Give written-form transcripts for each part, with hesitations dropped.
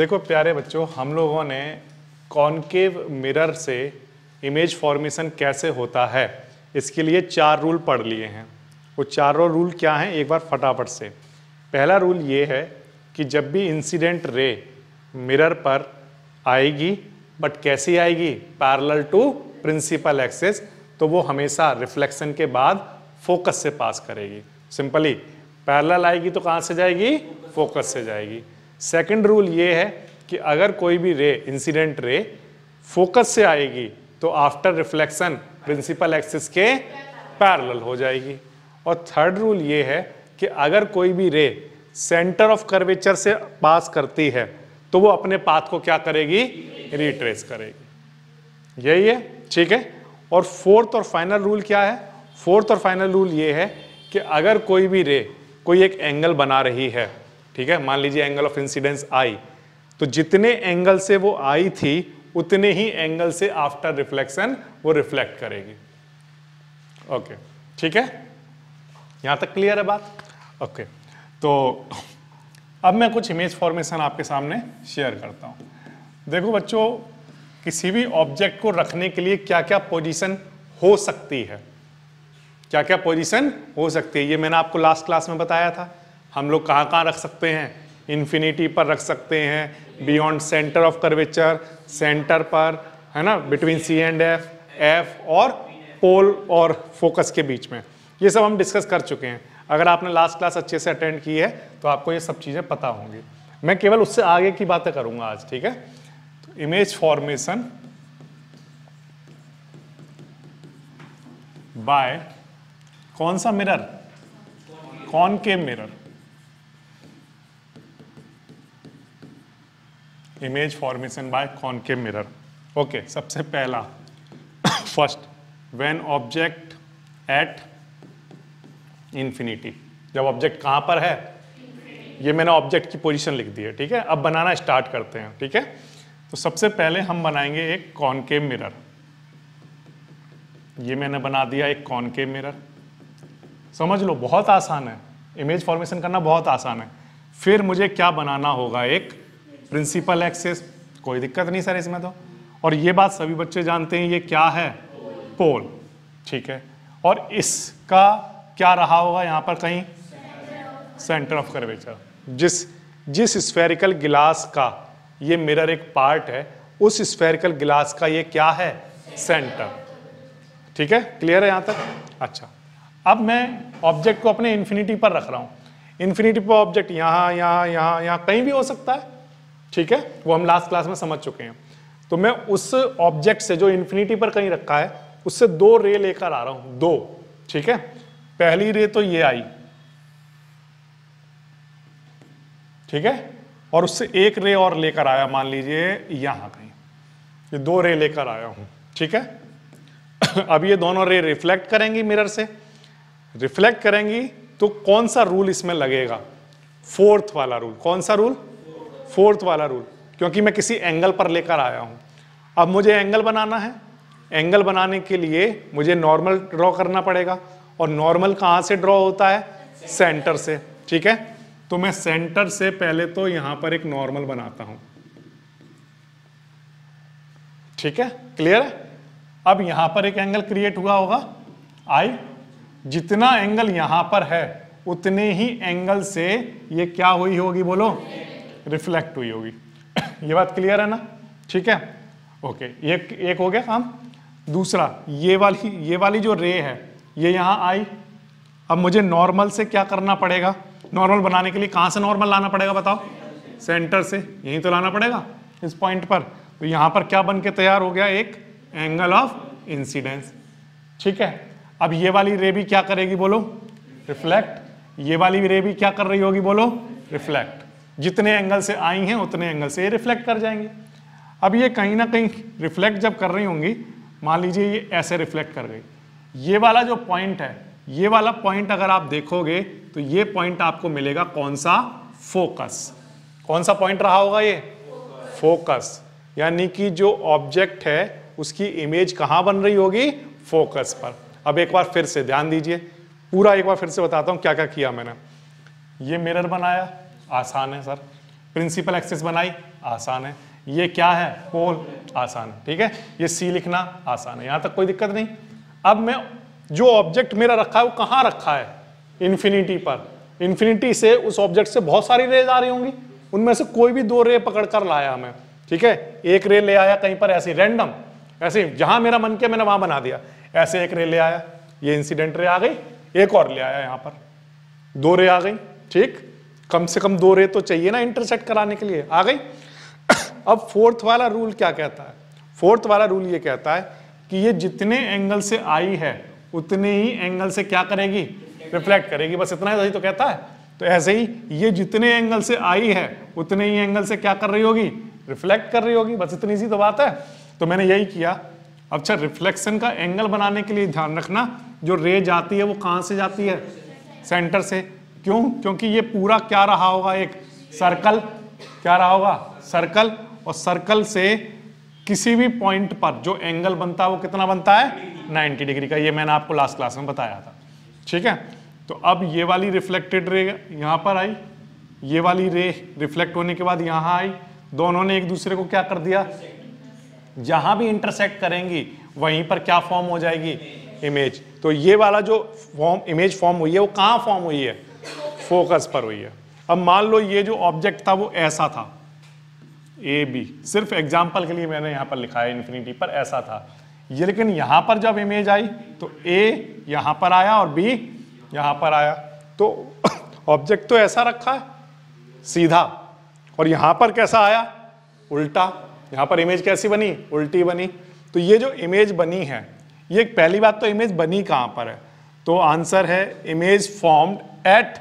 देखो प्यारे बच्चों, हम लोगों ने कॉन्केव मिरर से इमेज फॉर्मेशन कैसे होता है इसके लिए चार रूल पढ़ लिए हैं। वो चारों रूल क्या हैं एक बार फटाफट से। पहला रूल ये है कि जब भी इंसिडेंट रे मिरर पर आएगी, बट कैसी आएगी, पैरेलल टू प्रिंसिपल एक्सिस, तो वो हमेशा रिफ्लेक्शन के बाद फोकस से पास करेगी। सिंपली पैरेलल आएगी तो कहाँ से जाएगी, फोकस से जाएगी। सेकंड रूल ये है कि अगर कोई भी रे इंसिडेंट रे फोकस से आएगी तो आफ्टर रिफ्लेक्शन प्रिंसिपल एक्सिस के पैरेलल हो जाएगी। और थर्ड रूल ये है कि अगर कोई भी रे सेंटर ऑफ कर्वेचर से पास करती है तो वो अपने पाथ को क्या करेगी, रिट्रेस करेगी। यही है, ठीक है। और फोर्थ और फाइनल रूल क्या है, फोर्थ और फाइनल रूल ये है कि अगर कोई भी रे कोई एक एंगल बना रही है, ठीक है, मान लीजिए एंगल ऑफ इंसिडेंस आई, तो जितने एंगल से वो आई थी उतने ही एंगल से आफ्टर रिफ्लेक्शन वो रिफ्लेक्ट करेगी। ओके, ठीक है, यहाँ तक क्लियर है बात। ओके, तो अब मैं कुछ इमेज फॉर्मेशन आपके सामने शेयर करता हूँ। देखो बच्चों, किसी भी ऑब्जेक्ट को रखने के लिए क्या क्या पोजीशन हो सकती है, क्या क्या पोजीशन हो सकती है, ये मैंने आपको लास्ट क्लास में बताया था। हम लोग कहाँ कहाँ रख सकते हैं, इन्फिनिटी पर रख सकते हैं, beyond centre of curvature, centre पर, है ना, between C and F, F और पोल और फोकस के बीच में, ये सब हम डिस्कस कर चुके हैं। अगर आपने लास्ट क्लास अच्छे से अटेंड की है तो आपको ये सब चीज़ें पता होंगी। मैं केवल उससे आगे की बातें करूँगा आज, ठीक है। तो इमेज फॉर्मेशन बाय कौन सा mirror, concave mirror, image formation by concave mirror. Okay, सबसे पहला first, when object at infinity, जब ऑब्जेक्ट कहाँ पर है, ये मैंने ऑब्जेक्ट की पोजीशन लिख दी है, ठीक है। अब बनाना स्टार्ट करते हैं, ठीक है। तो सबसे पहले हम बनाएंगे एक कॉनकेव मिरर। ये मैंने बना दिया एक कॉनकेव मिरर, समझ लो बहुत आसान है, इमेज फॉर्मेशन करना बहुत आसान है। फिर मुझे क्या बनाना होगा, एक प्रिंसिपल एक्सिस, कोई दिक्कत नहीं सर इसमें तो, और ये बात सभी बच्चे जानते हैं, ये क्या है, पोल, ठीक है। और इसका क्या रहा होगा यहाँ पर कहीं, सेंटर ऑफ कर्वेचर। जिस स्फेरिकल गिलास का ये मिरर एक पार्ट है, उस स्फेरिकल गिलास का ये क्या है, सेंटर, ठीक है। क्लियर है यहाँ तक? अच्छा, अब मैं ऑब्जेक्ट को अपने इन्फिनिटी पर रख रहा हूँ। इन्फिनिटी पर ऑब्जेक्ट यहाँ यहाँ यहाँ यहाँ कहीं भी हो सकता है, ठीक है, वो हम लास्ट क्लास में समझ चुके हैं। तो मैं उस ऑब्जेक्ट से जो इन्फिनिटी पर कहीं रखा है उससे दो रे लेकर आ रहा हूँ, दो, ठीक है। पहली रे तो ये आई, ठीक है, और उससे एक रे और लेकर आया, मान लीजिए यहां कहीं, ये दो रे लेकर आया हूं, ठीक है। अब ये दोनों रे रिफ्लेक्ट करेंगी मिरर से, रिफ्लेक्ट करेंगी तो कौन सा रूल इसमें लगेगा, फोर्थ वाला रूल। कौन सा रूल, फोर्थ वाला रूल, क्योंकि मैं किसी एंगल पर लेकर आया हूं। अब मुझे एंगल बनाना है, एंगल बनाने के लिए मुझे नॉर्मल ड्रॉ करना पड़ेगा, और नॉर्मल कहाँ से ड्रॉ होता है, सेंटर से, ठीक है। तो मैं सेंटर से पहले तो यहां पर एक नॉर्मल बनाता हूं, ठीक है, क्लियर है। अब यहां पर एक एंगल क्रिएट हुआ होगा आई, जितना एंगल यहां पर है उतने ही एंगल से ये क्या हुई होगी, बोलो, रिफ्लेक्ट हुई होगी। ये बात क्लियर है ना, ठीक है। ओके, एक हो गया काम। दूसरा, ये वाली जो रे है ये यहाँ आई, अब मुझे नॉर्मल से क्या करना पड़ेगा, नॉर्मल बनाने के लिए कहाँ से नॉर्मल लाना पड़ेगा, बताओ, सेंटर से, यहीं तो लाना पड़ेगा इस पॉइंट पर। तो यहाँ पर क्या बन के तैयार हो गया, एक एंगल ऑफ इंसिडेंस, ठीक है। अब ये वाली रे भी क्या करेगी, बोलो, रिफ्लेक्ट। ये वाली रे भी क्या कर रही होगी, बोलो, रिफ्लेक्ट। जितने एंगल से आई हैं उतने एंगल से ये रिफ्लेक्ट कर जाएंगे। अब ये कहीं ना कहीं रिफ्लेक्ट जब कर रही होंगी, मान लीजिए ये ऐसे रिफ्लेक्ट कर गई, ये वाला जो पॉइंट है, ये वाला पॉइंट अगर आप देखोगे तो ये पॉइंट आपको मिलेगा कौन सा, फोकस। कौन सा पॉइंट रहा होगा ये, फोकस, यानी कि जो ऑब्जेक्ट है उसकी इमेज कहाँ बन रही होगी, फोकस पर। अब एक बार फिर से ध्यान दीजिए, पूरा एक बार फिर से बताता हूँ क्या क्या किया मैंने। ये मिरर बनाया, आसान है सर, प्रिंसिपल एक्सिस बनाई, आसान है, ये क्या है पोल, आसान है, ठीक है, ये सी लिखना आसान है, यहाँ तक कोई दिक्कत नहीं। अब मैं जो ऑब्जेक्ट मेरा रखा है वो कहाँ रखा है, इन्फिनिटी पर, इन्फिनिटी से उस ऑब्जेक्ट से बहुत सारी रेज आ रही होंगी, उनमें से कोई भी दो रे पकड़ कर लाया मैं, ठीक है, एक रे ले आया कहीं पर ऐसे रैंडम, ऐसे जहां मेरा मन किया मैंने वहां बना दिया, ऐसे एक रे ले आया, ये इंसिडेंट रे आ गई, एक और ले आया, यहाँ पर दो रे आ गई, ठीक, कम से कम दो रे तो चाहिए ना इंटरसेक्ट कराने के लिए, आ गई। अब फोर्थ वाला रूल क्या कहता है, फोर्थ वाला रूल ये कहता है कि ये जितने एंगल से आई है उतने ही एंगल से क्या करेगी, रिफ्लेक्ट करेगी, बस इतना ही तो कहता है। तो ऐसे ही ये जितने एंगल से आई है उतने ही एंगल से क्या कर रही होगी, रिफ्लेक्ट कर रही होगी, बस इतनी सी तो बात है। तो मैंने यही किया। अच्छा, रिफ्लेक्शन का एंगल बनाने के लिए ध्यान रखना, जो रे जाती है वो कहाँ से जाती है, सेंटर से। क्यों? क्योंकि ये पूरा क्या रहा होगा, एक सर्कल, क्या रहा होगा, सर्कल, और सर्कल से किसी भी पॉइंट पर जो एंगल बनता है वो कितना बनता है, 90 डिग्री का। ये मैंने आपको लास्ट क्लास में बताया था, ठीक है। तो अब ये वाली रिफ्लेक्टेड रे यहाँ पर आई, ये वाली रे रिफ्लेक्ट होने के बाद यहाँ आई, दोनों ने एक दूसरे को क्या कर दिया, जहाँ भी इंटरसेक्ट करेंगी वहीं पर क्या फॉर्म हो जाएगी, इमेज। तो ये वाला जो फॉर्म, इमेज फॉर्म हुई है वो कहाँ फॉर्म हुई है, फोकस पर हुई है। अब मान लो ये जो ऑब्जेक्ट था वो ऐसा था, ए बी, सिर्फ एग्जाम्पल के लिए मैंने यहाँ पर लिखा है इन्फिनिटी पर ऐसा था ये, लेकिन यहाँ पर जब इमेज आई तो ए यहाँ पर आया और बी यहाँ पर आया, तो ऑब्जेक्ट तो ऐसा रखा है सीधा, और यहाँ पर कैसा आया, उल्टा, यहाँ पर इमेज कैसी बनी, उल्टी बनी। तो ये जो इमेज बनी है, ये पहली बात तो इमेज बनी कहाँ पर है, तो आंसर है image formed at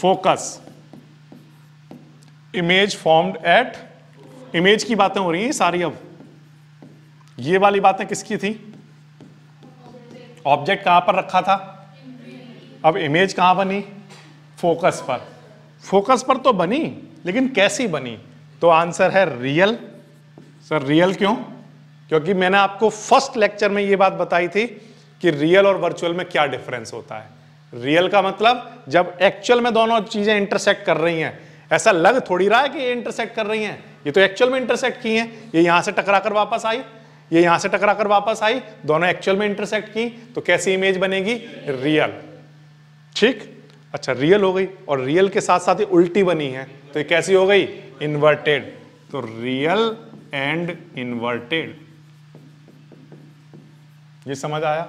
focus, image formed at, image की बातें हो रही हैं सारी। अब ये वाली बातें किसकी थी, ऑब्जेक्ट कहाँ पर रखा था, अब इमेज कहाँ बनी, फोकस पर। फोकस पर तो बनी लेकिन कैसी बनी, तो आंसर है रियल। सर रियल क्यों, क्योंकि मैंने आपको फर्स्ट लेक्चर में ये बात बताई थी कि रियल और वर्चुअल में क्या डिफरेंस होता है। रियल का मतलब जब एक्चुअल में दोनों चीजें इंटरसेक्ट कर रही हैं, ऐसा लग थोड़ी रहा है कि ये इंटरसेक्ट कर रही हैं, ये तो एक्चुअल में इंटरसेक्ट की हैं, ये यहाँ से टकराकर वापस आई, ये यहाँ से टकराकर वापस आई, दोनों एक्चुअल में इंटरसेक्ट की, तो कैसी इमेज बनेगी, रियल, ठीक। अच्छा, रियल हो गई, और रियल के साथ साथ ये उल्टी बनी है तो ये कैसी हो गई, इन्वर्टेड। तो रियल एंड इन्वर्टेड, ये समझ आया,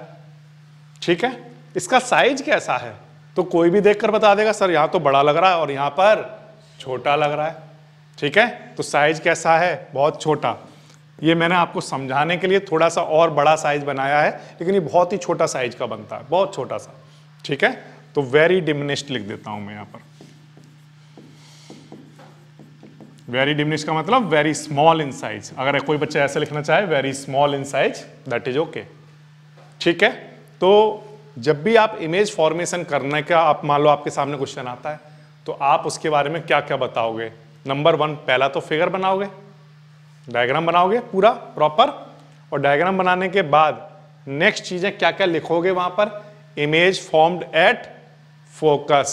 ठीक है। इसका साइज कैसा है, तो कोई भी देखकर बता देगा सर यहाँ तो बड़ा लग रहा है और यहाँ पर छोटा लग रहा है, ठीक है। तो साइज कैसा है, बहुत छोटा। ये मैंने आपको समझाने के लिए थोड़ा सा और बड़ा साइज बनाया है, लेकिन ये बहुत ही छोटा साइज का बनता है, बहुत छोटा सा, ठीक है। तो वेरी डिमिनिश्ड लिख देता हूं मैं यहाँ पर, वेरी डिमिनिश्ड का मतलब वेरी स्मॉल इन साइज, अगर कोई बच्चा ऐसे लिखना चाहे, very small in size, that is okay, ठीक है। तो जब भी आप इमेज फॉर्मेशन करने का, आप मान लो आपके सामने क्वेश्चन आता है, तो आप उसके बारे में क्या क्या बताओगे। नंबर वन, पहला तो फिगर बनाओगे, डायग्राम बनाओगे पूरा प्रॉपर, और डायग्राम बनाने के बाद नेक्स्ट चीजें क्या क्या लिखोगे वहां पर, image formed at focus,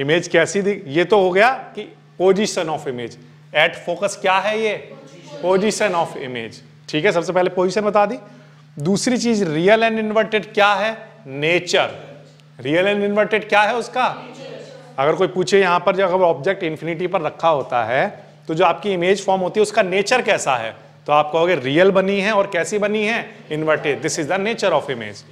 image कैसी दिख, ये तो हो गया कि position of image, at focus क्या है, ये पोजीशन ऑफ इमेज, ठीक है, सबसे पहले पोजीशन बता दी। दूसरी चीज, रियल एंड इन्वर्टेड क्या है, नेचर, रियल एंड इन्वर्टेड क्या है उसका, अगर कोई पूछे यहाँ पर जब ऑब्जेक्ट इन्फिनिटी पर रखा होता है तो जो आपकी इमेज फॉर्म होती है उसका नेचर कैसा है, तो आप कहोगे रियल बनी है और कैसी बनी है, inverted, this is the nature of image,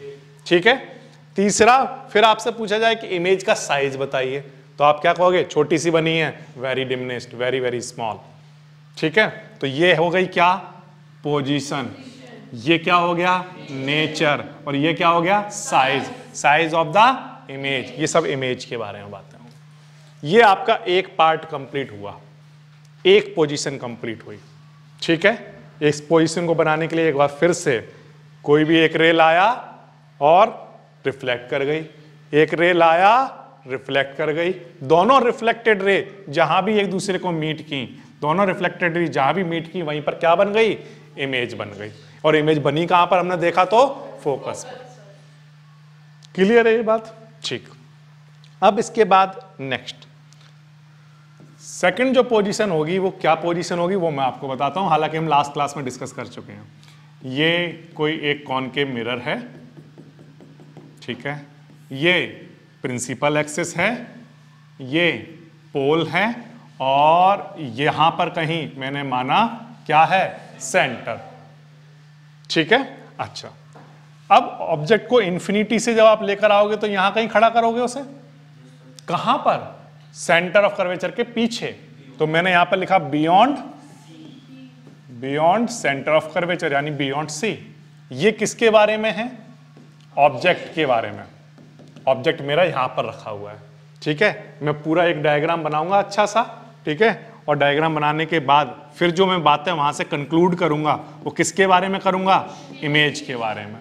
ठीक है। तीसरा, फिर आपसे पूछा जाए कि इमेज का साइज बताइए, तो आप क्या कहोगे, छोटी सी बनी है, very diminished, very very small, ठीक है। तो ये हो गई क्या, पोजीशन, ये क्या हो गया, नेचर, और ये क्या हो गया, size, size of the image. ये सब इमेज के बारे में बातें, ये आपका एक पार्ट कंप्लीट हुआ, एक पोजीशन कंप्लीट हुई, ठीक है। इस पोजीशन को बनाने के लिए एक बार फिर से, कोई भी एक रे लाया और रिफ्लेक्ट कर गई, एक रे लाया रिफ्लेक्ट कर गई, दोनों रिफ्लेक्टेड रे जहां भी एक दूसरे को मीट की, दोनों रिफ्लेक्टेड रे जहां भी मीट की वहीं पर क्या बन गई, इमेज बन गई, और इमेज बनी कहां पर, हमने देखा तो फोकस पर। क्लियर है ये बात, ठीक। अब इसके बाद नेक्स्ट सेकंड जो पोजीशन होगी वो क्या पोजीशन होगी वो मैं आपको बताता हूँ, हालांकि हम लास्ट क्लास में डिस्कस कर चुके हैं। ये कोई एक कॉनकेव मिरर है, ठीक है, ये प्रिंसिपल एक्सिस है, ये पोल है और यहाँ पर कहीं मैंने माना क्या है सेंटर, ठीक है। अच्छा, अब ऑब्जेक्ट को इन्फिनिटी से जब आप लेकर आओगे तो यहाँ कहीं खड़ा करोगे उसे, कहाँ पर सेंटर ऑफ कर्वेचर के पीछे, तो मैंने यहाँ पर लिखा beyond, beyond centre of curvature यानी बियॉन्ड सी। ये किसके बारे में है? ऑब्जेक्ट के बारे में। ऑब्जेक्ट मेरा यहाँ पर रखा हुआ है, ठीक है। मैं पूरा एक डायग्राम बनाऊंगा अच्छा सा, ठीक है, और डायग्राम बनाने के बाद फिर जो मैं बातें वहाँ से कंक्लूड करूंगा वो किसके बारे में करूंगा? इमेज के बारे में,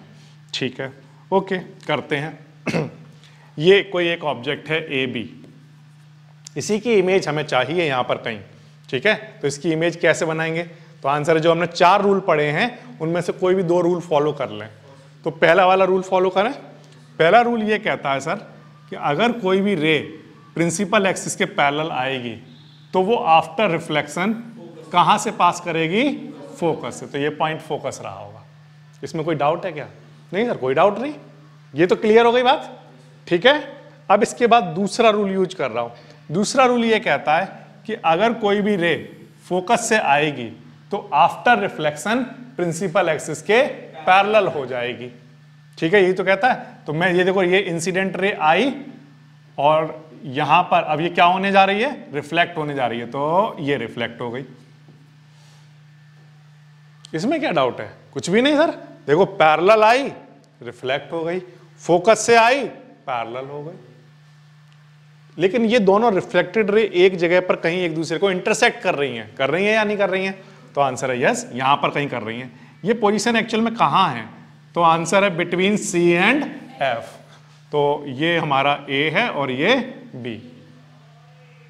ठीक है, ओके, करते हैं। ये कोई एक ऑब्जेक्ट है ए बी, इसी की इमेज हमें चाहिए यहाँ पर कहीं, ठीक है। तो इसकी इमेज कैसे बनाएंगे? तो आंसर जो हमने 4 रूल पढ़े हैं उनमें से कोई भी 2 रूल फॉलो कर लें। तो पहला वाला रूल फॉलो करें। पहला रूल ये कहता है सर कि अगर कोई भी रे प्रिंसिपल एक्सिस के पैरेलल आएगी तो वो आफ्टर रिफ्लेक्शन कहाँ से पास करेगी? फोकस से। तो ये पॉइंट फोकस रहा होगा। इसमें कोई डाउट है क्या? नहीं सर, कोई डाउट नहीं, ये तो क्लियर हो गई बात, ठीक है। अब इसके बाद दूसरा रूल यूज कर रहा हूँ। दूसरा रूल ये कहता है कि अगर कोई भी रे फोकस से आएगी तो आफ्टर रिफ्लेक्शन प्रिंसिपल एक्सिस के पैरेलल हो जाएगी, ठीक है, यही तो कहता है। तो मैं ये देखो, ये इंसिडेंट रे आई और यहाँ पर अब ये क्या होने जा रही है? रिफ्लेक्ट होने जा रही है, तो ये रिफ्लेक्ट हो गई। इसमें क्या डाउट है? कुछ भी नहीं सर, देखो पैरेलल आई रिफ्लेक्ट हो गई, फोकस से आई पैरेलल हो गई, लेकिन ये दोनों रिफ्लेक्टेड रे एक जगह पर कहीं एक दूसरे को इंटरसेक्ट कर रही हैं, कर रही हैं या नहीं कर रही हैं? तो आंसर है यस, यहाँ पर कहीं कर रही हैं। ये पोजीशन एक्चुअल में कहाँ है? तो आंसर है बिटवीन C एंड F। तो ये हमारा A है और ये B,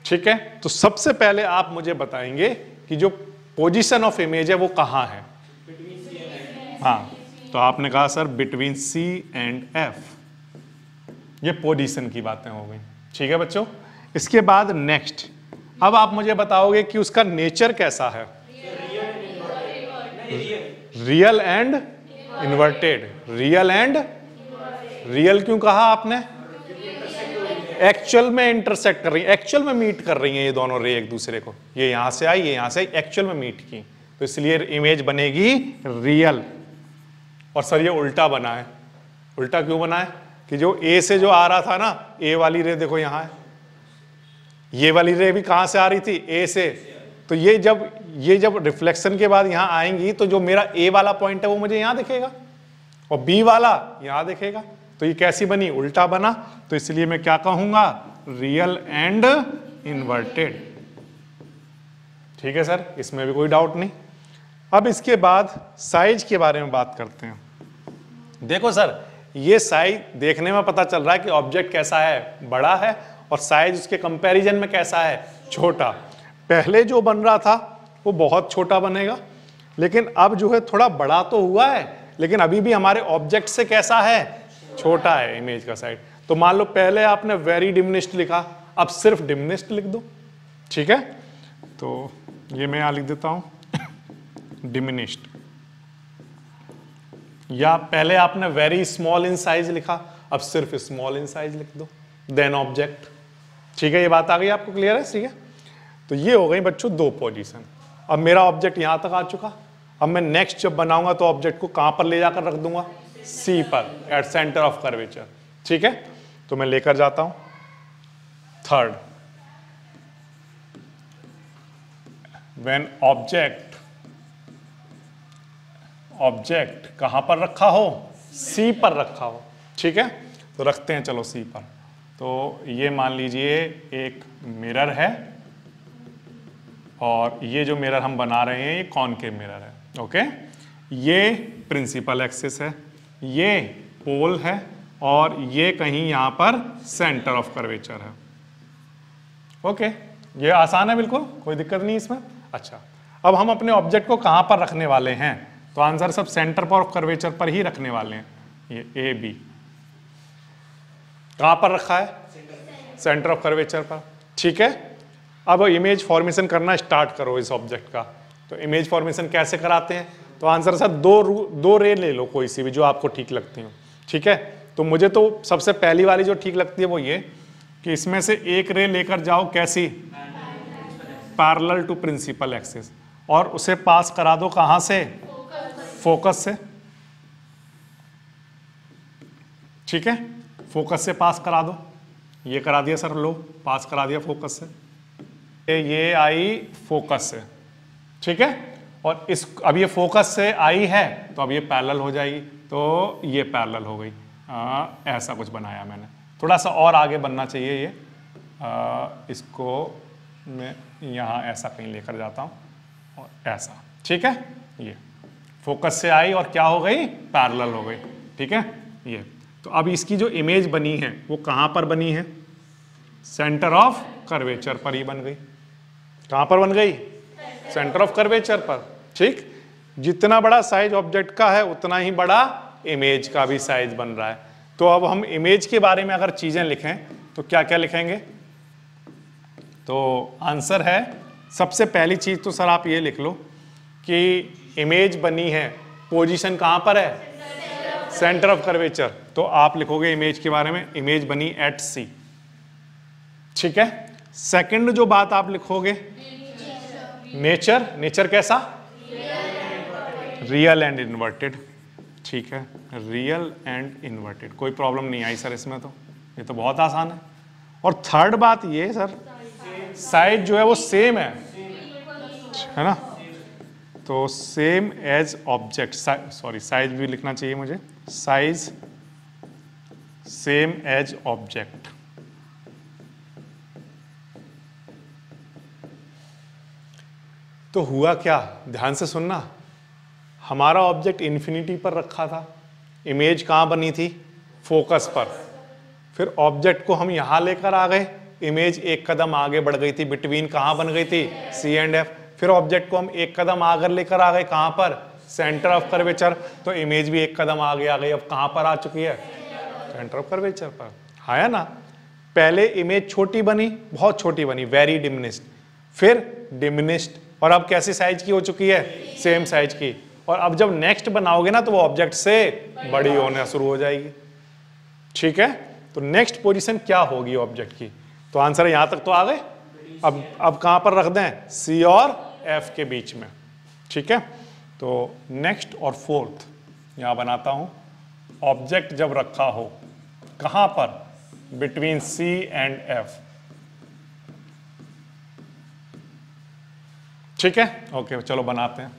ठीक है। तो सबसे पहले आप मुझे बताएंगे कि जो पोजीशन ऑफ इमेज है वो कहाँ है? हाँ, तो आपने कहा sir between C and F, ये पोजीशन की बातें हो गई, ठीक है बच्चों। इसके बाद नेक्स्ट, अब आप मुझे बताओगे कि उसका नेचर कैसा है? Real and inverted. Real and real क्यों कहा आपने? एक्चुअल में इंटरसेक्ट कर रही है, एक्चुअल में मीट कर रही हैं ये दोनों रे एक दूसरे को, ये यहां से आई, ये यहां से आई, एक्चुअल में मीट की, तो इसलिए इमेज बनेगी रियल। और सर ये उल्टा बना है, उल्टा क्यों बना है? कि जो ए से जो आ रहा था ना, ए वाली रे देखो यहाँ है, ये वाली रे भी कहाँ से आ रही थी? ए से। तो ये जब रिफ्लेक्शन के बाद यहाँ आएंगी तो जो मेरा ए वाला पॉइंट है वो मुझे यहाँ दिखेगा और बी वाला यहाँ दिखेगा, तो ये कैसी बनी? उल्टा बना। तो इसलिए मैं क्या कहूँगा? रियल एंड इन्वर्टेड, ठीक है सर, इसमें भी कोई डाउट नहीं। अब इसके बाद साइज के बारे में बात करते हैं। देखो सर, ये साइज देखने में पता चल रहा है कि ऑब्जेक्ट कैसा है, बड़ा है, और साइज उसके कंपैरिजन में कैसा है, छोटा। पहले जो बन रहा था वो बहुत छोटा बनेगा, लेकिन अब जो है थोड़ा बड़ा तो हुआ है, लेकिन अभी भी हमारे ऑब्जेक्ट से कैसा है? छोटा है इमेज का साइज। तो मान लो पहले आपने वेरी डिमिनिश्ड लिखा, अब सिर्फ डिमिनिश्ड लिख दो, ठीक है। तो ये मैं यहाँ लिख देता हूँ डिमिनिश्ड, या पहले आपने वेरी स्मॉल इन साइज लिखा, अब सिर्फ स्मॉल इन साइज लिख दो, देन ऑब्जेक्ट, ठीक है। ये बात आ गई, आपको क्लियर है, ठीक है। तो ये हो गई बच्चों 2 पोजीशन। अब मेरा ऑब्जेक्ट यहाँ तक आ चुका, अब मैं नेक्स्ट जब बनाऊंगा तो ऑब्जेक्ट को कहाँ पर ले जाकर रख दूंगा? सी पर, एट सेंटर ऑफ कर्वेचर, ठीक है। तो मैं लेकर जाता हूँ थर्ड, व्हेन ऑब्जेक्ट कहाँ पर रखा हो? सी पर रखा हो, ठीक है। तो रखते हैं चलो सी पर। तो ये मान लीजिए एक मिरर है और ये जो मिरर हम बना रहे हैं ये कॉनकेव मिरर है, ओके। ये प्रिंसिपल एक्सिस है, ये पोल है और ये कहीं यहाँ पर सेंटर ऑफ कर्वेचर है, ओके। ये आसान है बिल्कुल, कोई दिक्कत नहीं इसमें। अच्छा, अब हम अपने ऑब्जेक्ट को कहाँ पर रखने वाले हैं? तो answer sub centre of curvature पर ही रखने वाले हैं। ये ए बी कहाँ पर रखा है? सेंटर ऑफ कर्वेचर पर, ठीक है। अब इमेज फॉर्मेशन करना स्टार्ट करो इस ऑब्जेक्ट का। तो इमेज फॉर्मेशन कैसे कराते हैं, तो आंसर सर दो रे ले लो कोई सी भी जो आपको ठीक लगती हो। ठीक है, तो मुझे तो सबसे पहली वाली जो ठीक लगती है वो ये कि इसमें से एक रे लेकर जाओ कैसी, पैरेलल टू प्रिंसिपल एक्सिस, और उसे पास करा दो कहाँ से, फोकस से। ठीक है, फोकस से पास करा दो। ये करा दिया सर, लो पास करा दिया फोकस से, ये आई फोकस से। ठीक है, और इस अब ये फोकस से आई है तो अब ये पैरेलल हो जाएगी, तो ये पैरेलल हो गई। ऐसा कुछ बनाया मैंने, थोड़ा सा और आगे बनना चाहिए ये। इसको मैं यहाँ ऐसा कहीं लेकर जाता हूँ और ऐसा। ठीक है, ये फोकस से आई और क्या हो गई, पैरेलल हो गई। ठीक है, ये तो अब इसकी जो इमेज बनी है वो कहाँ पर बनी है, सेंटर ऑफ कर्वेचर पर ही बन गई। कहाँ पर बन गई, सेंटर ऑफ कर्वेचर पर। ठीक, जितना बड़ा साइज ऑब्जेक्ट का है उतना ही बड़ा इमेज का भी साइज बन रहा है। तो अब हम इमेज के बारे में अगर चीजें लिखें तो क्या क्या लिखेंगे, तो आंसर है सबसे पहली चीज तो सर आप ये लिख लो कि इमेज बनी है, पोजीशन कहाँ पर है, सेंटर ऑफ कर्वेचर। तो आप लिखोगे इमेज के बारे में, इमेज बनी एट सी। ठीक है, सेकंड जो बात आप लिखोगे, नेचर। नेचर कैसा, रियल एंड इन्वर्टेड। ठीक है, रियल एंड इन्वर्टेड, कोई प्रॉब्लम नहीं आई सर इसमें, तो ये तो बहुत आसान है। और थर्ड बात ये सर, साइज जो है वो सेम है ना, तो same as object, sorry size भी लिखना चाहिए मुझे, साइज सेम एज ऑब्जेक्ट। तो हुआ क्या, ध्यान से सुनना, हमारा ऑब्जेक्ट इन्फिनिटी पर रखा था, इमेज कहाँ बनी थी, फोकस पर। फिर ऑब्जेक्ट को हम यहाँ लेकर आ गए, इमेज एक कदम आगे बढ़ गई थी, बिटवीन कहाँ बन गई थी, सी एंड एफ। फिर ऑब्जेक्ट को हम एक कदम आगे लेकर आ गए, कहाँ पर, सेंटर ऑफ कर्वेचर। तो इमेज भी एक कदम आगे आ गई, अब कहाँ पर आ चुकी है, सेंटर ऑफ कर्वेचर पर। हाँ है ना, पहले इमेज छोटी बनी, बहुत छोटी बनी, वेरी डिमिनिश्ड, फिर डिमिनिश्ड, और अब कैसी साइज की हो चुकी है, सेम साइज की। और अब जब नेक्स्ट बनाओगे ना तो वो ऑब्जेक्ट से बड़ी होना शुरू हो जाएगी। ठीक है, तो नेक्स्ट पोजीशन क्या होगी ऑब्जेक्ट की, तो आंसर यहां तक तो आ गए। अब कहां पर रख दें, सी और एफ के बीच में। ठीक है, तो नेक्स्ट और फोर्थ यहां बनाता हूं, ऑब्जेक्ट जब रखा हो कहां पर, बिटवीन सी एंड एफ। ठीक है, ओके चलो बनाते हैं।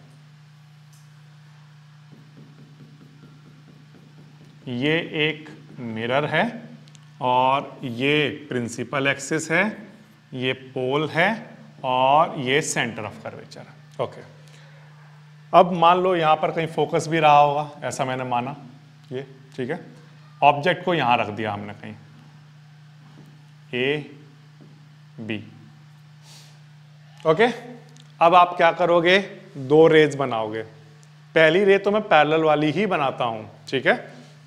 ये एक मिरर है और ये प्रिंसिपल एक्सिस है, ये पोल है और ये सेंटर ऑफ कर्वेचर है। ओके, अब मान लो यहाँ पर कहीं फोकस भी रहा होगा, ऐसा मैंने माना ये। ठीक है, ऑब्जेक्ट को यहाँ रख दिया हमने कहीं, ए बी। ओके, अब आप क्या करोगे, दो रेज बनाओगे। पहली रे तो मैं पैरेलल वाली ही बनाता हूँ। ठीक है,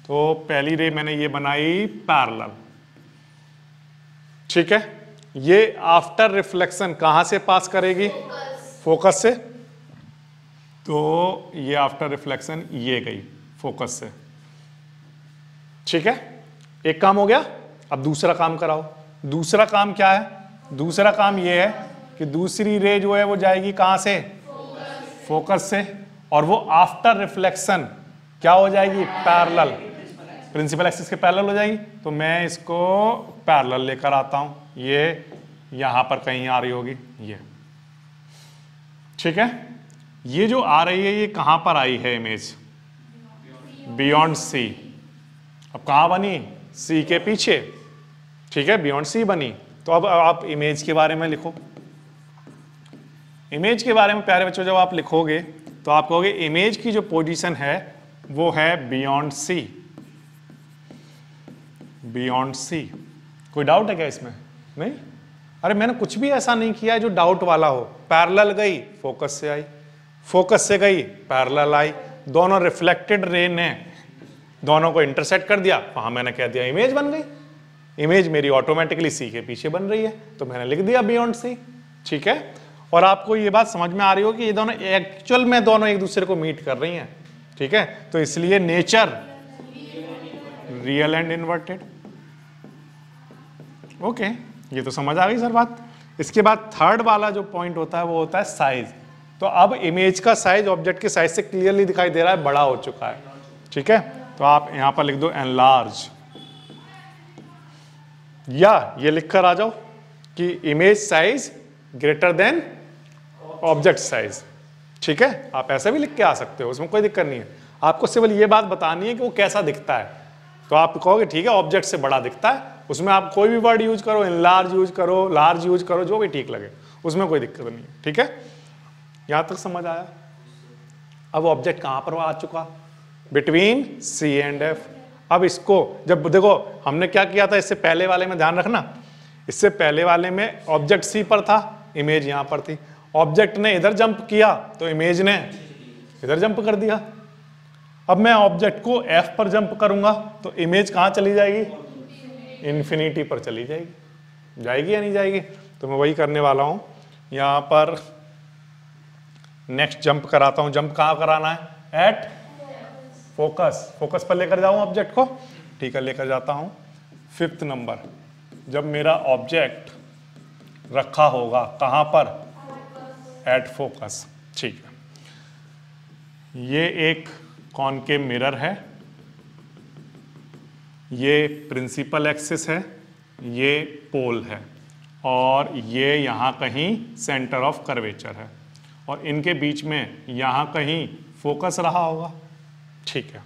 तो पहली रे मैंने ये बनाई पैरेलल। ठीक है, ये आफ्टर रिफ्लेक्शन कहां से पास करेगी, फोकस से। तो ये आफ्टर रिफ्लेक्शन ये गई फोकस से। ठीक है, एक काम हो गया। अब दूसरा काम कराओ। दूसरा काम क्या है, दूसरा काम ये है कि दूसरी रे जो है वो जाएगी कहां से, फोकस से, और वो आफ्टर रिफ्लेक्शन क्या हो जाएगी, पैरेलल, प्रिंसिपल एक्सिस के पैरेलल हो जाएगी। तो मैं इसको पैरेलल लेकर आता हूं, ये यहां पर कहीं आ रही होगी ये। ठीक है, ये जो आ रही है ये कहां पर आई है इमेज, बियॉन्ड सी। अब कहां बनी, सी के पीछे। ठीक है, बियॉन्ड सी बनी। तो अब आप इमेज के बारे में लिखो। इमेज के बारे में प्यारे बच्चों जब आप लिखोगे तो आप कहोगे इमेज की जो पोजीशन है वो है बियॉन्ड सी। बियॉन्ड सी, कोई डाउट है क्या इसमें, नहीं? अरे मैंने कुछ भी ऐसा नहीं किया जो डाउट वाला हो। पैरेलल गई फोकस से, आई फोकस से गई पैरेलल, आई दोनों रिफ्लेक्टेड रे ने दोनों को इंटरसेक्ट कर दिया, वहां मैंने कह दिया इमेज बन गई। इमेज मेरी ऑटोमेटिकली सी के पीछे बन रही है तो मैंने लिख दिया बियॉन्ड सी। ठीक है। और आपको ये बात समझ में आ रही हो कि ये दोनों एक्चुअल में दोनों एक दूसरे को मीट कर रही हैं, ठीक है। तो इसलिए nature real and inverted, okay, ये तो समझ आ गई सर बात। इसके बाद थर्ड वाला जो पॉइंट होता है वो होता है साइज। तो अब इमेज का साइज ऑब्जेक्ट के साइज से क्लियरली दिखाई दे रहा है, बड़ा हो चुका है, ठीक है। तो आप यहां पर लिख दो एनलार्ज, या ये लिखकर आ जाओ कि image size greater than object size, ठीक है। आप ऐसा भी लिख के आ सकते हो, उसमें कोई दिक्कत नहीं है। आपको सिर्फ ये बात बतानी है कि वो कैसा दिखता है। तो आप कहोगे ठीक है ऑब्जेक्ट से बड़ा दिखता है, उसमें आप कोई भी वर्ड यूज करो, एनलार्ज यूज करो, लार्ज यूज करो, जो भी ठीक लगे, उसमें कोई दिक्कत नहीं है, ठीक है। यहां तक समझ आया। अब ऑब्जेक्ट कहां पर आ चुका, बिटवीन सी एंड एफ। अब इसको जब देखो हमने क्या किया था, इससे पहले वाले में ध्यान रखना, इससे पहले वाले में ऑब्जेक्ट सी पर था, इमेज यहां पर थी। ऑब्जेक्ट ने इधर जंप किया तो इमेज ने इधर जंप कर दिया। अब मैं ऑब्जेक्ट को एफ पर जंप करूंगा तो इमेज कहां चली जाएगी, इन्फिनिटी पर चली जाएगी। जाएगी या नहीं जाएगी, तो मैं वही करने वाला हूं। यहां पर नेक्स्ट जंप कराता हूं। जंप कहां कराना है, एट फोकस। फोकस पर लेकर जाऊं ऑब्जेक्ट को, ठीक है, लेकर जाता हूं। फिफ्थ नंबर, जब मेरा ऑब्जेक्ट रखा होगा कहां पर, एट फोकस, ठीक है। ये एक कॉनकेव मिरर है, ये प्रिंसिपल एक्सिस है, ये पोल है, और ये यहाँ कहीं सेंटर ऑफ कर्वेचर है, और इनके बीच में यहाँ कहीं फोकस रहा होगा, ठीक है।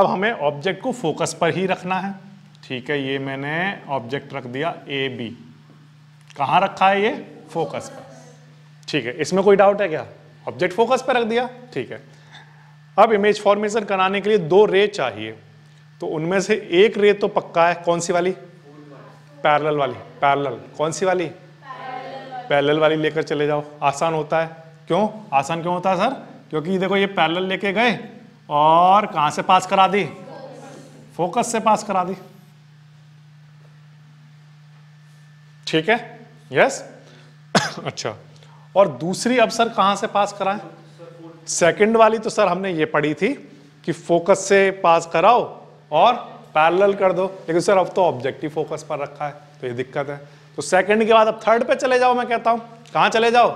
अब हमें ऑब्जेक्ट को फोकस पर ही रखना है, ठीक है। ये मैंने ऑब्जेक्ट रख दिया ए बी, कहाँ रखा है, ये फोकस पर, ठीक है। इसमें कोई डाउट है क्या, ऑब्जेक्ट फोकस पर रख दिया, ठीक है। अब इमेज फॉर्मेशन कराने के लिए दो रे चाहिए, तो उनमें से एक रे तो पक्का है, कौन सी वाली, पैरेलल वाली। पैरेलल कौन सी वाली, पैरेलल वाली लेकर चले जाओ, आसान होता है। क्यों आसान क्यों होता है सर, क्योंकि देखो ये पैरेलल लेके गए और कहां से पास करा दी, फोकस से पास करा दी, ठीक है, यस अच्छा। और दूसरी अब सर कहां से पास कराएं, सेकंड वाली तो सर हमने ये पढ़ी थी कि फोकस से पास कराओ और पैरेलल कर दो, लेकिन सर अब तो ऑब्जेक्टिव फोकस पर रखा है तो ये दिक्कत है। तो सेकंड के बाद अब थर्ड पे चले जाओ, मैं कहता हूँ कहाँ चले जाओ,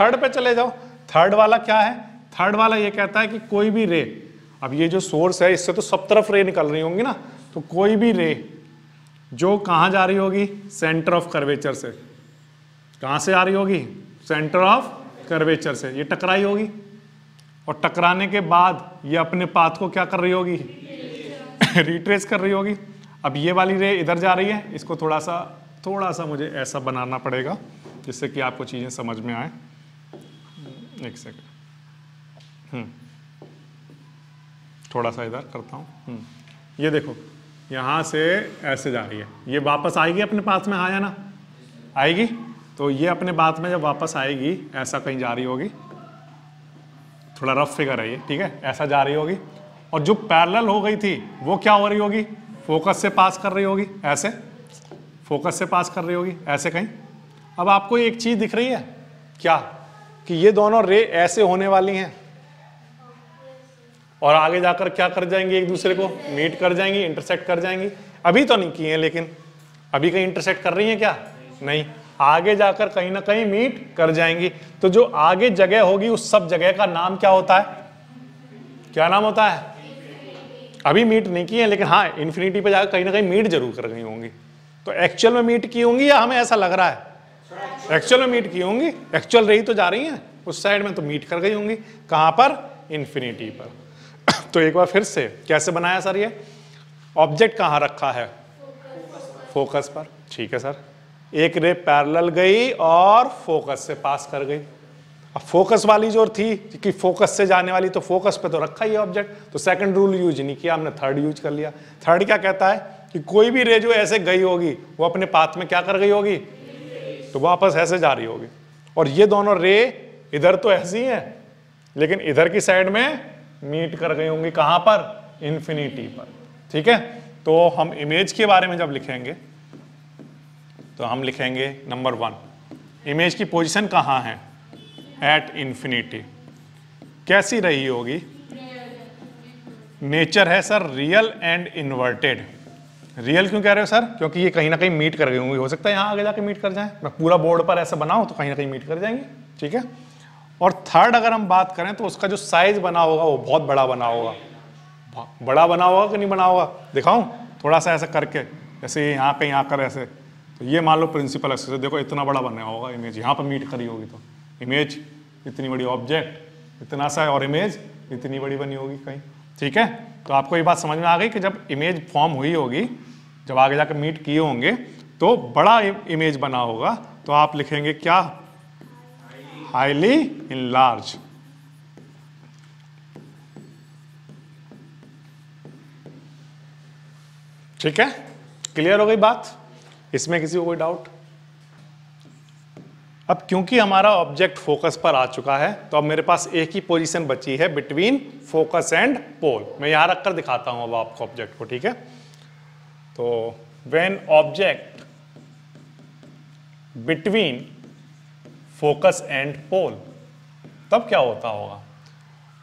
थर्ड पे चले जाओ। थर्ड वाला क्या है, थर्ड वाला ये कहता है कि कोई भी रे, अब ये जो सोर्स है इससे तो सब तरफ रे निकल रही होंगी ना, तो कोई भी रे जो कहाँ जा रही होगी, सेंटर ऑफ कर्वेचर से, कहाँ से आ रही होगी, सेंटर ऑफ कर्वेचर से, ये टकराई होगी और टकराने के बाद ये अपने पाथ को क्या कर रही होगी, रिट्रेस कर रही होगी। अब ये वाली रे इधर जा रही है, इसको थोड़ा सा मुझे ऐसा बनाना पड़ेगा जिससे कि आपको चीज़ें समझ में आए। एक सेकंड, थोड़ा सा इधर करता हूँ। ये देखो यहाँ से ऐसे जा रही है, ये वापस आएगी अपने पाथ में, हाँ या ना, आएगी। तो ये अपने पाथ में जब वापस आएगी ऐसा कहीं जा रही होगी, थोड़ा रफ फिगर है ये, ठीक है, ऐसा जा रही होगी। और जो पैरेलल हो गई थी वो क्या हो रही होगी, फोकस से पास कर रही होगी, ऐसे फोकस से पास कर रही होगी, ऐसे कहीं। अब आपको एक चीज़ दिख रही है क्या, कि ये दोनों रे ऐसे होने वाली हैं और आगे जाकर क्या कर जाएंगी, एक दूसरे को मीट कर जाएंगी, इंटरसेक्ट कर जाएंगी। अभी तो नहीं की हैं, लेकिन अभी कहीं इंटरसेक्ट कर रही हैं क्या, नहीं, आगे जाकर कहीं ना कहीं मीट कर जाएंगी। तो जो आगे जगह होगी उस सब जगह का नाम क्या होता है, क्या नाम होता है, अभी मीट नहीं की है लेकिन हाँ इन्फिनिटी पे जाकर कहीं ना कहीं मीट जरूर कर गई होंगी। तो एक्चुअल में मीट की होंगी या हमें ऐसा लग रहा है, एक्चुअल में मीट की होंगी, एक्चुअल रही तो जा रही है उस साइड में, तो मीट कर गई होंगी कहाँ पर, इन्फिनिटी पर। तो एक बार फिर से कैसे बनाया सर, ये ऑब्जेक्ट कहाँ रखा है, फोकस पर, ठीक है सर। एक रे पैरेलल गई और फोकस से पास कर गई। अब फोकस वाली जो थी कि फोकस से जाने वाली, तो फोकस पे तो रखा ही ऑब्जेक्ट, तो सेकंड रूल यूज नहीं किया हमने, थर्ड यूज कर लिया। थर्ड क्या कहता है कि कोई भी रे जो ऐसे गई होगी वो अपने पाथ में क्या कर गई होगी, तो वापस ऐसे जा रही होगी। और ये दोनों रे इधर तो ऐसी है लेकिन इधर की साइड में मीट कर गई होंगी, कहाँ पर, इन्फिनिटी पर, ठीक है। तो हम इमेज के बारे में जब लिखेंगे तो हम लिखेंगे नंबर 1 इमेज की पोजीशन कहाँ है? At infinity. कैसी रही होगी? नेचर है sir real and inverted. Real क्यों कह रहे हो सर? क्योंकि ये कहीं ना कहीं मीट कर गई होंगी, हो सकता है यहाँ आगे जाके मीट कर जाए। मैं पूरा बोर्ड पर ऐसा बनाऊँ तो कहीं ना कहीं मीट कर जाएंगे, ठीक है। और थर्ड अगर हम बात करें तो उसका जो साइज बना होगा वो बहुत बड़ा बना होगा। बड़ा बना होगा कि नहीं बना होगा दिखाऊं? थोड़ा सा ऐसा करके, जैसे यहाँ पे यहाँ कर ऐसे, तो ये मान लो प्रिंसिपल एक्सरसाइज। देखो इतना बड़ा बना होगा इमेज, यहाँ पर मीट करी होगी तो इमेज इतनी बड़ी, ऑब्जेक्ट इतना सा और इमेज इतनी बड़ी बनी होगी कहीं, ठीक है। तो आपको ये बात समझ में आ गई कि जब इमेज फॉर्म हुई होगी, जब आगे जाकर मीट किए होंगे तो बड़ा इमेज बना होगा। तो आप लिखेंगे क्या? Highly enlarge. ठीक है, क्लियर हो गई बात? इसमें किसी को कोई डाउट? अब क्योंकि हमारा ऑब्जेक्ट फोकस पर आ चुका है तो अब मेरे पास एक ही पोजीशन बची है बिटवीन फोकस एंड पोल। मैं यहां रखकर दिखाता हूं अब आपको ऑब्जेक्ट को, ठीक है। तो when object between focus and pole, तब क्या होता होगा?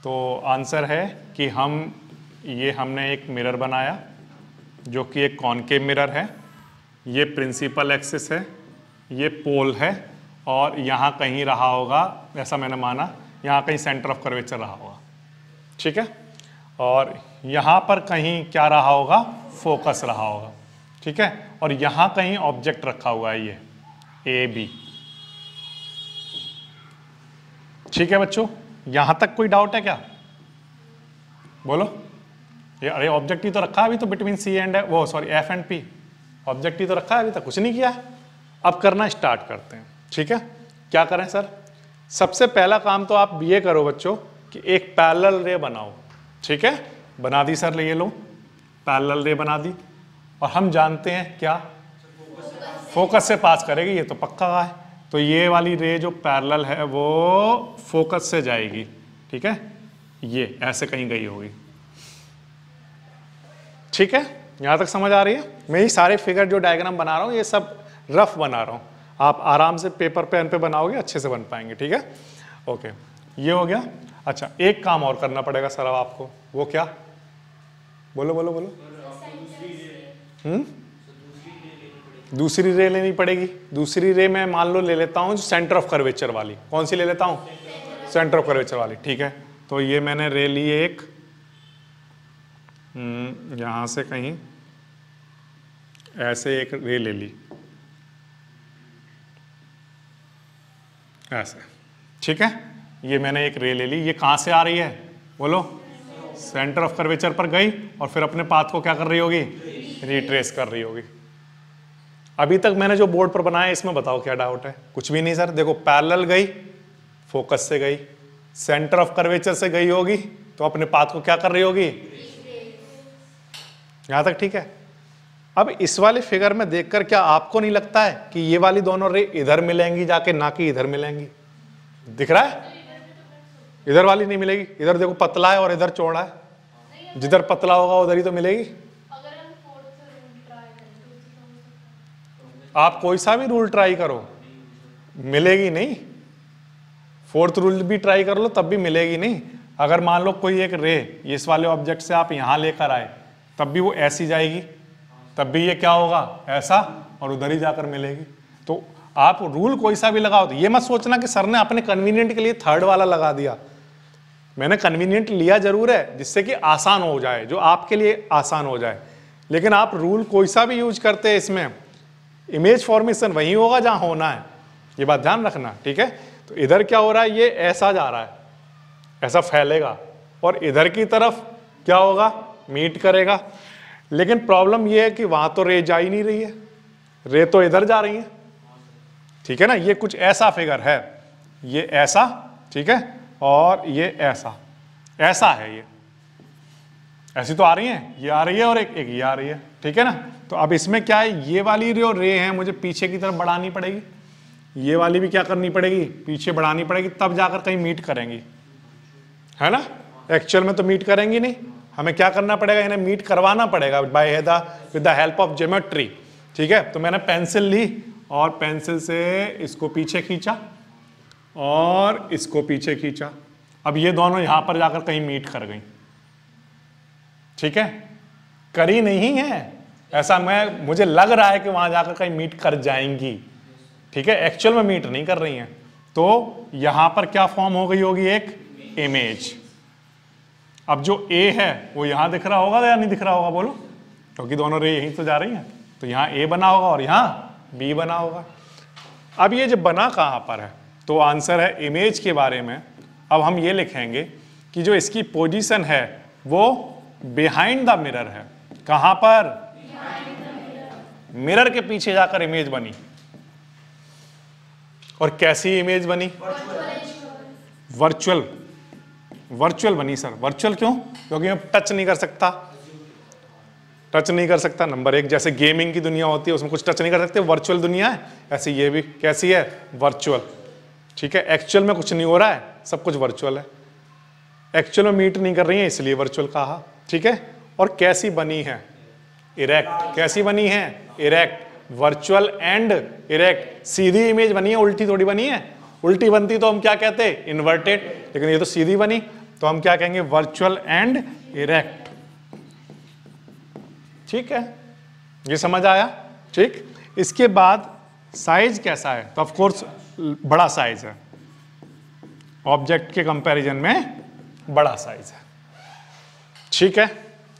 तो आंसर है कि हमने एक मिरर बनाया जो कि एक कॉनकेव मिरर है। ये प्रिंसिपल एक्सिस है, ये पोल है, और यहाँ कहीं रहा होगा, ऐसा मैंने माना, यहाँ कहीं सेंटर ऑफ कर्वेचर रहा होगा, ठीक है। और यहाँ पर कहीं क्या रहा होगा? फोकस रहा होगा, ठीक है। और यहाँ कहीं ऑब्जेक्ट रखा हुआ है, ये ए बी, ठीक है बच्चों। यहां तक कोई डाउट है क्या? बोलो। ये अरे ऑब्जेक्ट ही तो रखा है अभी तो, बिटवीन सी एंड वो sorry F and P, object ही तो रखा है अभी तक, कुछ नहीं किया है। अब करना स्टार्ट करते हैं, ठीक है। क्या करें सर? सबसे पहला काम तो आप ये करो बच्चों कि एक पैरेलल रे बनाओ, ठीक है। बना दी सर, ये लो पैरेलल रे बना दी। और हम जानते हैं क्या फोकस से पास करेगी, ये तो पक्का है। तो ये वाली रे जो पैरेलल है वो फोकस से जाएगी, ठीक है। ये ऐसे कहीं गई होगी, ठीक है। यहाँ तक समझ आ रही है? मैं ये सारे फिगर जो डायग्राम बना रहा हूँ ये सब रफ बना रहा हूँ, आप आराम से पेपर पेन पे बनाओगे अच्छे से बन पाएंगे, ठीक है। ओके, ये हो गया। अच्छा, एक काम और करना पड़ेगा सर अब आपको, वो क्या? बोलो बोलो बोलो। दूसरी रे लेनी पड़ेगी। दूसरी रे मैं मान लो ले लेता हूँ सेंटर ऑफ कर्वेचर वाली। कौन सी ले लेता हूँ? सेंटर ऑफ कर्वेचर वाली, ठीक है। तो ये मैंने रे ली एक, यहाँ से कहीं ऐसे एक रे ले ली ऐसे, ठीक है। ये मैंने एक रे ले ली, ये कहाँ से आ रही है? बोलो। सेंटर ऑफ कर्वेचर पर गई और फिर अपने पाथ को क्या कर रही होगी? रिट्रेस कर रही होगी। अभी तक मैंने जो बोर्ड पर बनाया इसमें बताओ क्या डाउट है? कुछ भी नहीं सर। देखो पैरेलल गई, फोकस से गई, सेंटर ऑफ कर्वेचर से गई होगी तो अपने पाथ को क्या कर रही होगी? यहां तक ठीक है। अब इस वाले फिगर में देखकर क्या आपको नहीं लगता है कि ये वाली दोनों रे इधर मिलेंगी जाके, ना कि इधर मिलेंगी? दिख रहा है? इधर वाली नहीं मिलेगी। इधर देखो पतला है और इधर चौड़ा है, जिधर पतला होगा उधर ही तो मिलेगी। आप कोई सा भी रूल ट्राई करो मिलेगी नहीं। फोर्थ रूल भी ट्राई कर लो तब भी मिलेगी नहीं। अगर मान लो कोई एक रे इस वाले ऑब्जेक्ट से आप यहाँ लेकर आए तब भी वो ऐसी जाएगी, तब भी ये क्या होगा? ऐसा, और उधर ही जाकर मिलेगी। तो आप रूल कोई सा भी लगाओ, तो ये मत सोचना कि सर ने अपने कन्वीनियंट के लिए थर्ड वाला लगा दिया। मैंने कन्वीनियंट लिया जरूर है जिससे कि आसान हो जाए, जो आपके लिए आसान हो जाए, लेकिन आप रूल कोई सा भी यूज करते हैं इसमें इमेज फॉर्मेशन वही होगा जहां होना है, ये बात ध्यान रखना, ठीक है। तो इधर क्या हो रहा है? ये ऐसा जा रहा है, ऐसा फैलेगा और इधर की तरफ क्या होगा? मीट करेगा। लेकिन प्रॉब्लम ये है कि वहां तो रे जा ही नहीं रही है, रे तो इधर जा रही है, ठीक है ना। ये कुछ ऐसा फिगर है, ये ऐसा, ठीक है, और ये ऐसा ऐसा है। ये ऐसी तो आ रही है, ये आ रही है और एक ये आ रही है, ठीक है ना। तो अब इसमें क्या है? ये वाली जो रे है मुझे पीछे की तरफ बढ़ानी पड़ेगी, ये वाली भी क्या करनी पड़ेगी? पीछे बढ़ानी पड़ेगी, तब जाकर कहीं मीट करेंगी, है ना। एक्चुअल में तो मीट करेंगी नहीं, हमें क्या करना पड़ेगा? इन्हें मीट करवाना पड़ेगा by the with the help of geometry, ठीक है। तो मैंने पेंसिल ली और पेंसिल से इसको पीछे खींचा और इसको पीछे खींचा। अब ये दोनों यहाँ पर जाकर कहीं मीट कर गई। ठीक है, करी नहीं है, ऐसा मैं मुझे लग रहा है कि वहाँ जाकर कहीं मीट कर जाएंगी। ठीक है, एक्चुअल में मीट नहीं कर रही हैं। तो यहाँ पर क्या फॉर्म हो गई होगी, एक इमेज। अब जो ए है वो यहाँ दिख रहा होगा या नहीं दिख रहा होगा बोलो, क्योंकि दोनों रे यहीं तो जा रही हैं। तो यहाँ ए बना होगा और यहाँ बी बना होगा। अब ये जो बना कहाँ पर है, तो आंसर है इमेज के बारे में। अब हम ये लिखेंगे कि जो इसकी पोजीशन है वो बिहाइंड द मिरर है। कहाँ पर? मिरर के पीछे जाकर इमेज बनी। और कैसी इमेज बनी? वर्चुअल। वर्चुअल बनी सर। वर्चुअल क्यों? क्योंकि मैं टच नहीं कर सकता। टच नहीं कर सकता, नंबर एक। जैसे गेमिंग की दुनिया होती है उसमें कुछ टच नहीं कर सकते, वर्चुअल दुनिया है। ऐसे ये भी कैसी है? वर्चुअल। ठीक है, एक्चुअल में कुछ नहीं हो रहा है, सब कुछ वर्चुअल है। एक्चुअल में मीट नहीं कर रही है इसलिए वर्चुअल कहा। ठीक है, और कैसी बनी है? इरेक्ट। कैसी बनी है? इरेक्ट। Virtual and erect. सीधी इमेज बनी है, उल्टी थोड़ी बनी है। उल्टी बनती तो हम क्या कहते? इन्वर्टेड। लेकिन ये तो सीधी बनी, तो हम क्या कहेंगे? Virtual and erect. ठीक है, ये समझ आया। ठीक, इसके बाद साइज कैसा है? तो ऑफ कोर्स बड़ा साइज है, ऑब्जेक्ट के कंपैरिजन में बड़ा साइज है। ठीक है,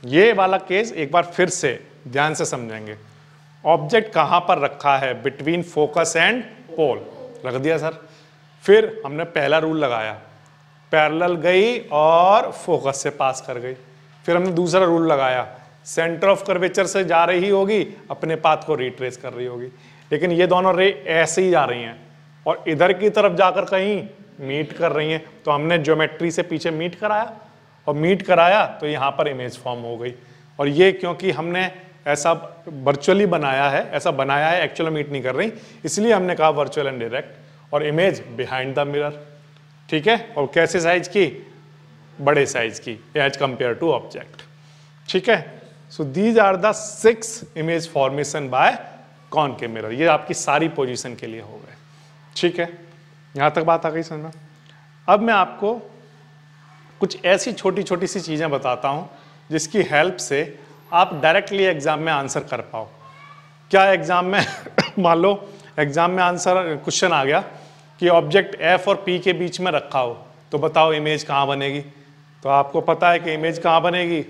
ये वाला केस एक बार फिर से ध्यान से समझेंगे। ऑब्जेक्ट कहाँ पर रखा है? बिटवीन फोकस एंड पोल रख दिया सर। फिर हमने पहला रूल लगाया, पैरेलल गई और फोकस से पास कर गई। फिर हमने दूसरा रूल लगाया, सेंटर ऑफ कर्वेचर से जा रही होगी, अपने पाथ को रिट्रेस कर रही होगी। लेकिन ये दोनों रे ऐसे ही जा रही हैं और इधर की तरफ जाकर कहीं मीट कर रही हैं। तो हमने ज्योमेट्री से पीछे मीट कराया और मीट कराया तो यहाँ पर इमेज फॉर्म हो गई। और ये क्योंकि हमने ऐसा वर्चुअली बनाया है, ऐसा बनाया है, एक्चुअल मीट नहीं कर रही, इसलिए हमने कहा वर्चुअल एंड डायरेक्ट और इमेज बिहाइंड द मिरर। ठीक है, और कैसे साइज की? बड़े साइज की, एज कंपेयर टू ऑब्जेक्ट। ठीक है, so these are the 6 image formation by concave mirror. ये आपकी सारी पोजीशन के लिए हो गए। ठीक है, यहाँ तक बात आ गई समझ में। अब मैं आपको कुछ ऐसी छोटी छोटी सी चीज़ें बताता हूँ जिसकी हेल्प से आप डायरेक्टली एग्ज़ाम में आंसर कर पाओ। क्या एग्ज़ाम में मान लो एग्ज़ाम में आंसर क्वेश्चन आ गया कि ऑब्जेक्ट F और P के बीच में रखा हो, तो बताओ इमेज कहाँ बनेगी? तो आपको पता है कि इमेज कहाँ बनेगी?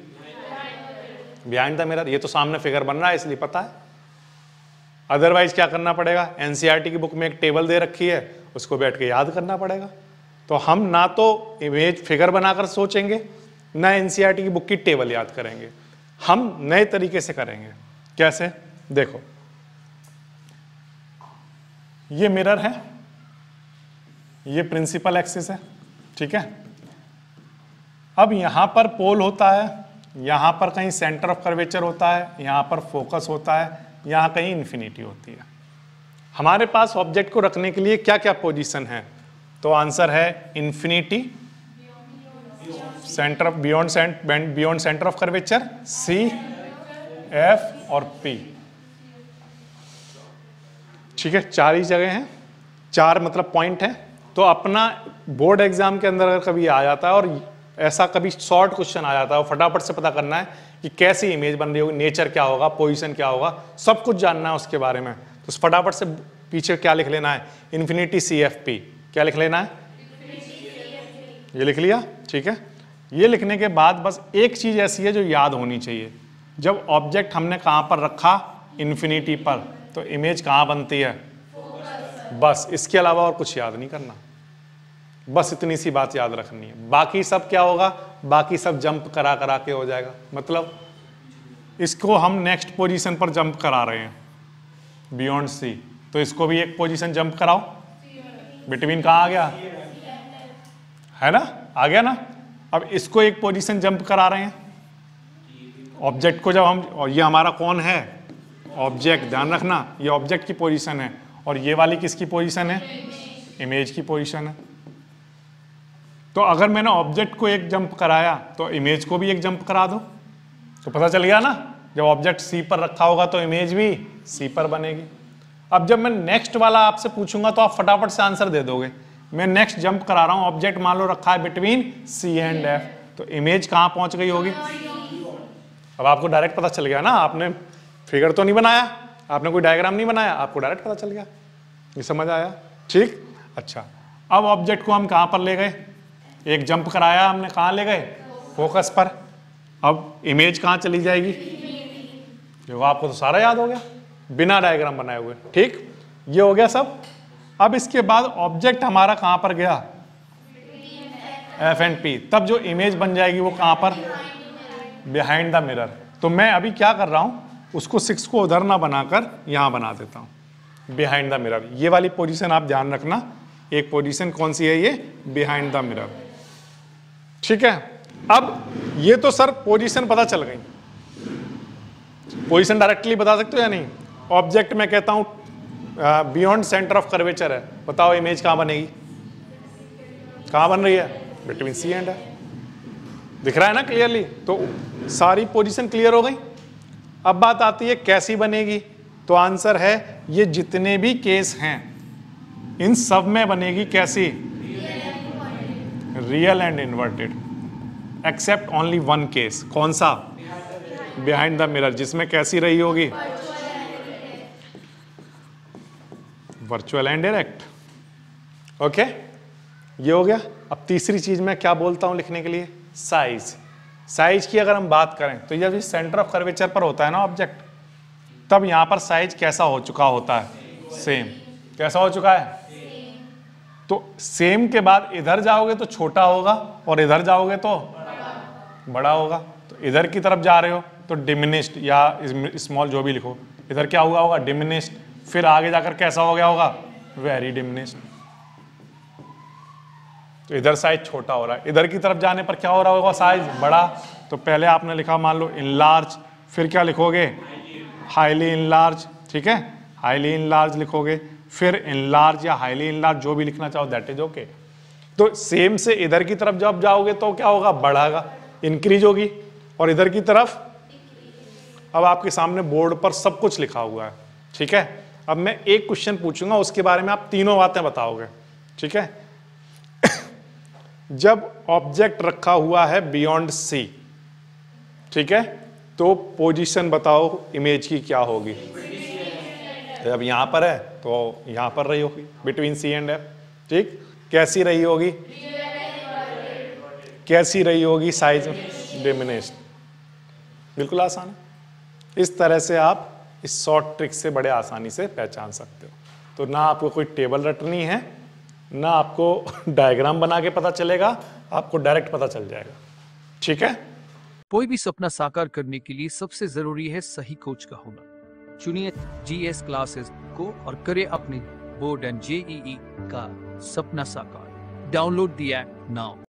Behind the mirror. ये तो सामने फिगर बन रहा है इसलिए पता है, अदरवाइज क्या करना पड़ेगा? एनसीईआरटी की बुक में एक टेबल दे रखी है, उसको बैठ के याद करना पड़ेगा। तो हम ना तो इमेज फिगर बनाकर सोचेंगे, ना एनसीईआरटी की बुक की टेबल याद करेंगे, हम नए तरीके से करेंगे। कैसे? देखो, ये मिरर है, ये प्रिंसिपल एक्सिस है। ठीक है, अब यहाँ पर पोल होता है, यहाँ पर कहीं सेंटर ऑफ कर्वेचर होता है, यहाँ पर फोकस होता है, यहाँ कहीं इन्फिनिटी होती है। हमारे पास ऑब्जेक्ट को रखने के लिए क्या क्या पोजीशन है? तो आंसर है infinity, centre of beyond centre of curvature, C, F और पी। ठीक है, 4 ही जगह हैं, 4 मतलब पॉइंट है। तो अपना बोर्ड एग्जाम के अंदर अगर कभी आ जाता है और ऐसा कभी शॉर्ट क्वेश्चन आ जाता है, फटाफट से पता करना है कि कैसी इमेज बन रही होगी, नेचर क्या होगा, पोजीशन क्या होगा, सब कुछ जानना है उसके बारे में। तो फटाफट से पीछे क्या लिख लेना है? Infinity, C, F, P. क्या लिख लेना है? ये लिख लिया। ठीक है, ये लिखने के बाद बस एक चीज़ ऐसी है जो याद होनी चाहिए, जब ऑब्जेक्ट हमने कहाँ पर रखा? इन्फिनिटी पर, तो इमेज कहाँ बनती है? बस, इसके अलावा और कुछ याद नहीं करना, बस इतनी सी बात याद रखनी है। बाकी सब क्या होगा? बाकी सब जंप करा करा के हो जाएगा। मतलब इसको हम नेक्स्ट पोजीशन पर जंप करा रहे हैं, बियॉन्ड सी, तो इसको भी एक पोजीशन जंप कराओ। बिटवीन कहाँ आ गया है ना? आ गया ना। अब इसको एक पोजीशन जंप करा रहे हैं ऑब्जेक्ट को। जब हम, और ये हमारा कौन है? ऑब्जेक्ट, ध्यान रखना, ये ऑब्जेक्ट की पोजीशन है। और ये वाली किसकी पोजीशन है? इमेज की पोजीशन है। तो अगर मैंने ऑब्जेक्ट को एक जंप कराया तो इमेज को भी एक जंप करा दो, तो पता चल गया ना, जब ऑब्जेक्ट सी पर रखा होगा तो इमेज भी सी पर बनेगी। अब जब मैं नेक्स्ट वाला आपसे पूछूंगा तो आप फटाफट से आंसर दे दोगे। मैं नेक्स्ट जंप करा रहा हूं। ऑब्जेक्ट मान लो रखा है बिटवीन सी एंड एफ, तो इमेज कहां पहुंच गई होगी? अब आपको डायरेक्ट पता चल गया ना, आपने फिगर तो नहीं बनाया, आपने कोई डायग्राम नहीं बनाया, आपको डायरेक्ट पता चल गया। ये समझ आया? ठीक। अच्छा, अब ऑब्जेक्ट को हम कहां पर ले गए? एक जंप कराया हमने, कहां ले गए? फोकस पर। अब इमेज कहां चली जाएगी? देखो आपको तो सारा याद हो गया बिना डायग्राम बनाए हुए। ठीक, ये हो गया सब। अब इसके बाद ऑब्जेक्ट हमारा कहां पर गया? F and P. तब जो इमेज बन जाएगी वो कहां पर? Behind the mirror. तो मैं अभी क्या कर रहा हूं, उसको 6 को उधर ना बनाकर यहां बना देता हूं, बिहाइंड द मिरर। ये वाली पोजीशन आप ध्यान रखना। एक पोजीशन कौन सी है? ये बिहाइंड द मिरर। ठीक है। अब ये तो सर पोजीशन पता चल गई, पोजीशन डायरेक्टली बता सकते हो या नहीं? ऑब्जेक्ट में कहता हूं बियॉन्ड सेंटर ऑफ कर्वेचर है, बताओ इमेज कहां बनेगी? कहां बन रही है? बिटवीन सी एंड है। दिख रहा है ना क्लियरली? तो सारी पोजीशन क्लियर हो गई। अब बात आती है कैसी बनेगी, तो आंसर है ये जितने भी केस हैं इन सब में बनेगी कैसी? Real and inverted, except only one case. कौन सा? बिहाइंड द मिरर, जिसमें कैसी रही होगी? Virtual and direct. ओके, ये हो गया। अब तीसरी चीज मैं क्या बोलता हूं लिखने के लिए? साइज। साइज की अगर हम बात करें तो जब इस सेंटर ऑफ कर्वेचर पर होता है ना ऑब्जेक्ट, तब यहां पर साइज कैसा हो चुका होता है? सेम। कैसा हो चुका है? तो सेम के बाद इधर जाओगे तो छोटा होगा और इधर जाओगे तो बड़ा होगा। तो इधर की तरफ जा रहे हो तो डिमिनिश्ड या स्मॉल, जो भी लिखो। इधर क्या हुआ होगा? डिमिनिश्ड। फिर आगे जाकर कैसा हो गया होगा? Very diminished. तो इधर साइज छोटा हो रहा है, इधर की तरफ जाने पर क्या हो रहा होगा? साइज बड़ा। तो पहले आपने लिखा मान लो इनलार्ज, फिर क्या लिखोगे? Highly enlarge. ठीक है, हाईली इनलार्ज लिखोगे, फिर इनलार्ज या हाईली इनलार्ज जो भी लिखना चाहो, दैट इज ओके। तो सेम से इधर की तरफ जब जाओगे तो क्या होगा? बढ़ागा, इंक्रीज होगी, और इधर की तरफ। अब आपके सामने बोर्ड पर सब कुछ लिखा हुआ है। ठीक है, अब मैं एक क्वेश्चन पूछूंगा, उसके बारे में आप तीनों बातें बताओगे। ठीक है। जब ऑब्जेक्ट रखा हुआ है बियॉन्ड सी, ठीक है, तो पोजीशन बताओ इमेज की क्या होगी? जब यहां पर है तो यहां पर रही होगी, बिटवीन सी एंड एफ। ठीक, कैसी रही होगी? कैसी रही होगी? Size diminished. बिल्कुल आसान है। इस तरह से आप इस शॉर्ट ट्रिक से बड़े आसानी से पहचान सकते हो। तो ना आपको कोई टेबल रटनी है, ना आपको डायग्राम बना के पता चलेगा, आपको डायरेक्ट पता चल जाएगा। ठीक है। कोई भी सपना साकार करने के लिए सबसे जरूरी है सही कोच का होना। चुनिए जीएस क्लासेस को और करें अपने बोर्ड एंड जेईई का सपना साकार। Download the app now.